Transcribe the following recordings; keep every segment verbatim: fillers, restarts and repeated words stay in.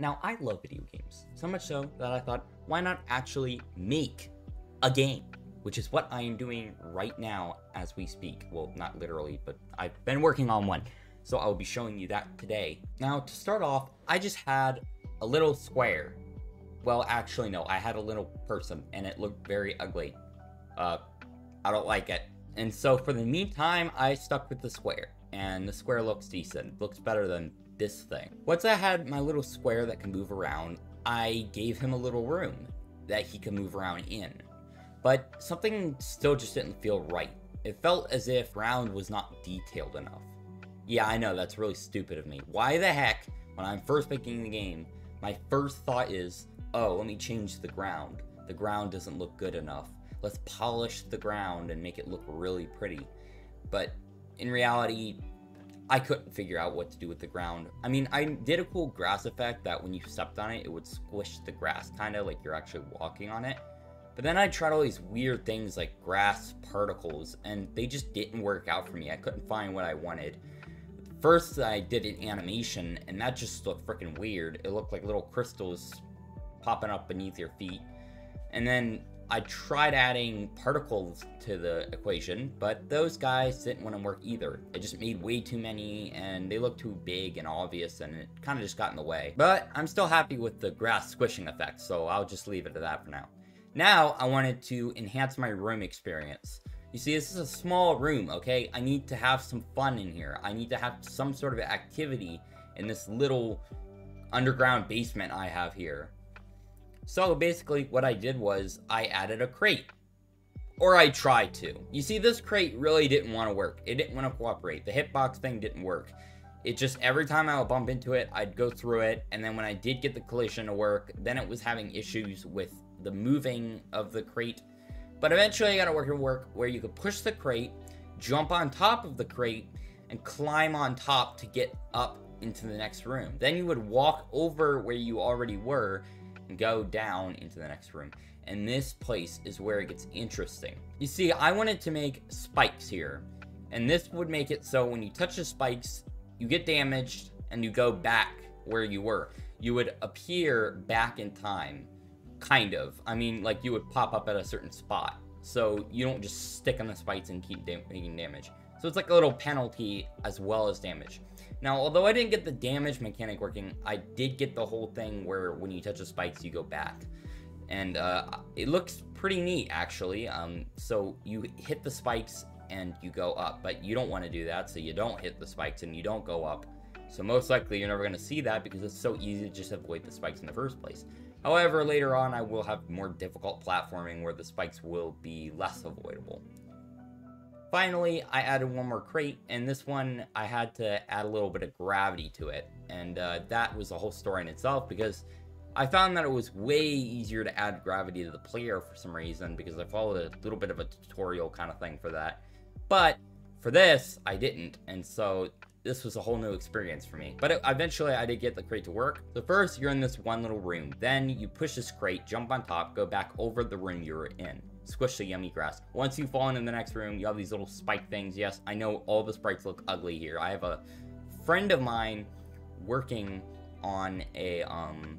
Now, I love video games, so much so that I thought, why not actually make a game? Which is what I am doing right now as we speak. Well, not literally, but I've been working on one. So I'll be showing you that today. Now, to start off, I just had a little square. Well, actually, no, I had a little person and it looked very ugly. Uh, I don't like it. And so for the meantime, I stuck with the square, and the square looks decent. Looks better than this thing. Once I had my little square that can move around, I gave him a little room that he could move around in. But something still just didn't feel right. It felt as if round was not detailed enough. Yeah, I know, that's really stupid of me. Why the heck, when I'm first making the game, my first thought is, oh, let me change the ground. The ground doesn't look good enough. Let's polish the ground and make it look really pretty. But in reality, I couldn't figure out what to do with the ground. I mean, I did a cool grass effect that when you stepped on it, it would squish the grass, kind of like you're actually walking on it. But then I tried all these weird things like grass particles, and they just didn't work out for me. I couldn't find what I wanted. First, I did an animation, and that just looked freaking weird. It looked like little crystals popping up beneath your feet. And then I tried adding particles to the equation, but those guys didn't want to work either. It just made way too many, and they looked too big and obvious, and it kind of just got in the way. But I'm still happy with the grass squishing effect, so I'll just leave it at that for now. Now, I wanted to enhance my room experience. You see, this is a small room, okay? I need to have some fun in here. I need to have some sort of activity in this little underground basement I have here. So basically, what I did was I added a crate. Or I tried to. You see, this crate really didn't want to work. It didn't want to cooperate. The hitbox thing didn't work. It just, every time I would bump into it, I'd go through it, and then when I did get the collision to work, then it was having issues with the moving of the crate. But eventually I got it working to work where you could push the crate, jump on top of the crate, and climb on top to get up into the next room. Then you would walk over where you already were and go down into the next room. And this place is where it gets interesting. You see, I wanted to make spikes here, and this would make it so when you touch the spikes, you get damaged and you go back where you were. You would appear back in time. Kind of. I mean, like, you would pop up at a certain spot. So you don't just stick on the spikes and keep dam making damage. So it's like a little penalty as well as damage. Now, although I didn't get the damage mechanic working, I did get the whole thing where when you touch the spikes, you go back. And uh, it looks pretty neat, actually. Um, so you hit the spikes and you go up. But you don't want to do that, so you don't hit the spikes and you don't go up. So most likely you're never going to see that because it's so easy to just avoid the spikes in the first place. However, later on, I will have more difficult platforming where the spikes will be less avoidable. Finally, I added one more crate, and this one, I had to add a little bit of gravity to it. And uh, that was a whole story in itself because I found that it was way easier to add gravity to the player for some reason because I followed a little bit of a tutorial kind of thing for that. But for this, I didn't, and so this was a whole new experience for me. But eventually I did get the crate to work. So first you're in this one little room. Then you push this crate, jump on top, go back over the room you were in. Squish the yummy grass. Once you fall into the next room, you have these little spike things. Yes, I know all the sprites look ugly here. I have a friend of mine working on a um,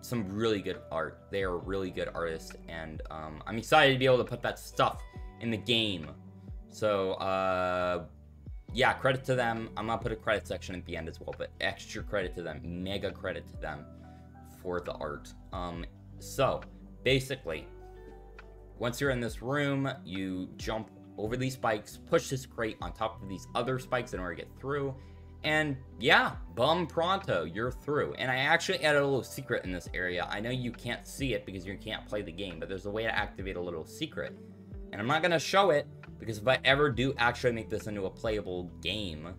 some really good art. They are really good artists, and um, I'm excited to be able to put that stuff in the game. So, uh... yeah, credit to them. I'm gonna put a credit section at the end as well, but extra credit to them, mega credit to them for the art. Um, so basically, once you're in this room, you jump over these spikes, push this crate on top of these other spikes in order to get through, and yeah, bum pronto, you're through. And I actually added a little secret in this area. I know you can't see it because you can't play the game, but there's a way to activate a little secret, and I'm not gonna show it, because if I ever do actually make this into a playable game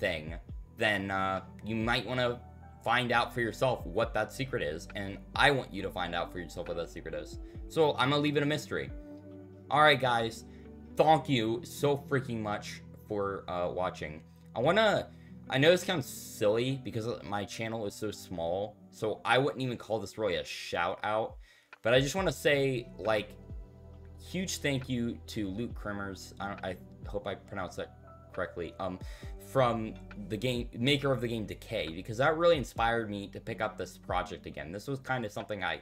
thing, then uh, you might want to find out for yourself what that secret is. And I want you to find out for yourself what that secret is. So I'm going to leave it a mystery. All right, guys. Thank you so freaking much for uh, watching. I want to... I know this sounds silly because my channel is so small. So I wouldn't even call this really a shout out. But I just want to say, like... huge thank you to Luke Creemers. I, I hope I pronounced that correctly, um, from the game maker of the game Decay, because that really inspired me to pick up this project again. This was kind of something I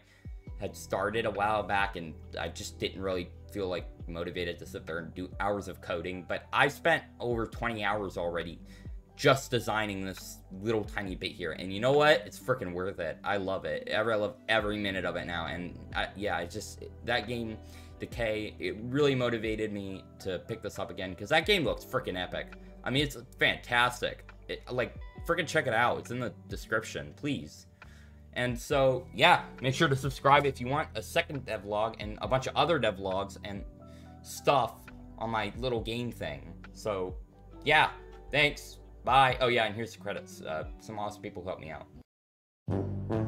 had started a while back, and I just didn't really feel like motivated to sit there and do hours of coding, but I spent over twenty hours already just designing this little tiny bit here, and you know what, it's freaking worth it. I love it. I love every minute of it now. And I, yeah, I just, that game Decay, it really motivated me to pick this up again, because that game looks freaking epic. I mean, it's fantastic. It, like, freaking check it out. It's in the description, please. And so, yeah, make sure to subscribe if you want a second devlog and a bunch of other devlogs and stuff on my little game thing. So, yeah, thanks. Bye. Oh, yeah, and here's the credits. Uh, some awesome people helped me out.